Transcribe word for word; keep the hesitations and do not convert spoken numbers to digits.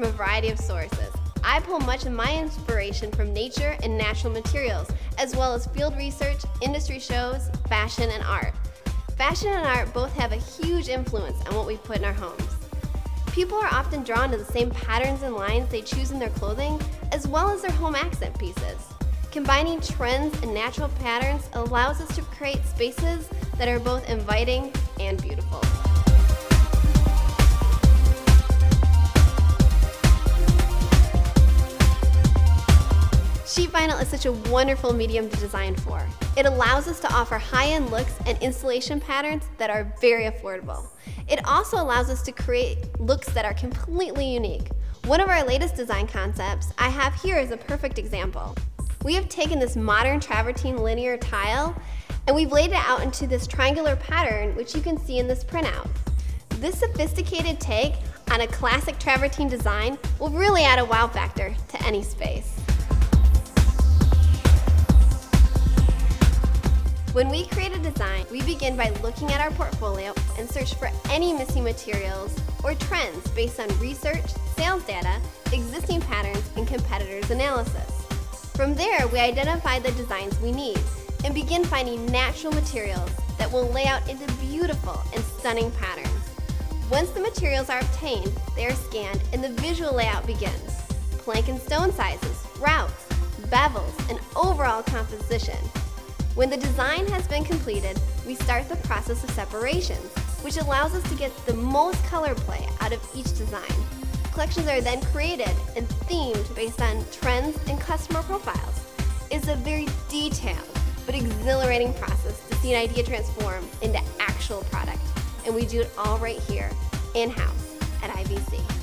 from a variety of sources. I pull much of my inspiration from nature and natural materials, as well as field research, industry shows, fashion, and art. Fashion and art both have a huge influence on what we put in our homes. People are often drawn to the same patterns and lines they choose in their clothing, as well as their home accent pieces. Combining trends and natural patterns allows us to create spaces that are both inviting and beautiful. Sheet vinyl is such a wonderful medium to design for. It allows us to offer high-end looks and installation patterns that are very affordable. It also allows us to create looks that are completely unique. One of our latest design concepts I have here is a perfect example. We have taken this modern travertine linear tile and we've laid it out into this triangular pattern, which you can see in this printout. This sophisticated take on a classic travertine design will really add a wow factor to any space. When we create a design, we begin by looking at our portfolio and search for any missing materials or trends based on research, sales data, existing patterns, and competitors' analysis. From there, we identify the designs we need and begin finding natural materials that will lay out into beautiful and stunning patterns. Once the materials are obtained, they are scanned and the visual layout begins. Plank and stone sizes, routes, bevels, and overall composition. When the design has been completed, we start the process of separations, which allows us to get the most color play out of each design. Collections are then created and themed based on trends and customer profiles. It's a very detailed but exhilarating process to see an idea transform into actual product, and we do it all right here in-house at I V C.